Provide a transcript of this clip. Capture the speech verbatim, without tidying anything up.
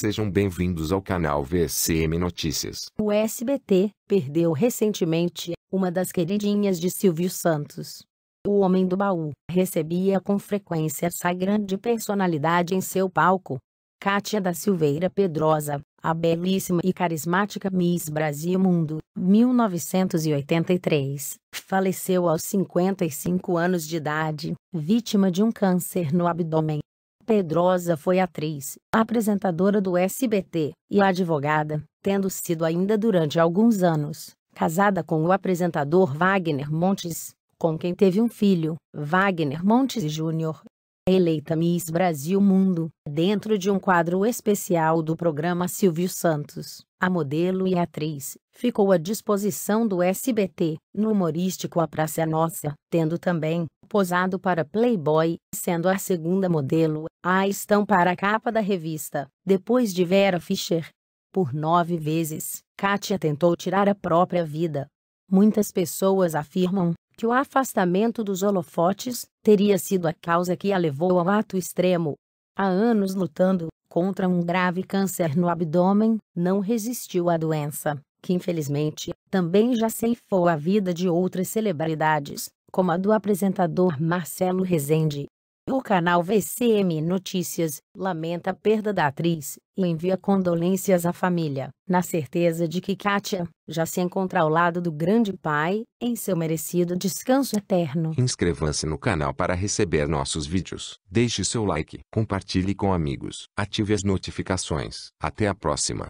Sejam bem-vindos ao canal V C M Notícias. O S B T perdeu recentemente uma das queridinhas de Silvio Santos. O homem do baú recebia com frequência essa grande personalidade em seu palco. Kátia da Silveira Pedrosa, a belíssima e carismática Miss Brasil Mundo, mil novecentos e oitenta e três, faleceu aos cinquenta e cinco anos de idade, vítima de um câncer no abdômen. Pedrosa foi atriz, apresentadora do S B T, e advogada, tendo sido ainda durante alguns anos casada com o apresentador Wagner Montes, com quem teve um filho, Wagner Montes Júnior. Eleita Miss Brasil Mundo, dentro de um quadro especial do programa Silvio Santos, a modelo e atriz ficou à disposição do S B T, no humorístico A Praça é Nossa, tendo também posado para Playboy, sendo a segunda modelo a estar para a capa da revista, depois de Vera Fischer. Por nove vezes, Kátia tentou tirar a própria vida. Muitas pessoas afirmam que o afastamento dos holofotes teria sido a causa que a levou ao ato extremo. Há anos lutando contra um grave câncer no abdômen, não resistiu à doença, que infelizmente também já ceifou a vida de outras celebridades, como a do apresentador Marcelo Rezende. O canal V C M Notícias lamenta a perda da atriz e envia condolências à família, na certeza de que Kátia já se encontra ao lado do grande pai, em seu merecido descanso eterno. Inscreva-se no canal para receber nossos vídeos. Deixe seu like, compartilhe com amigos, ative as notificações. Até a próxima.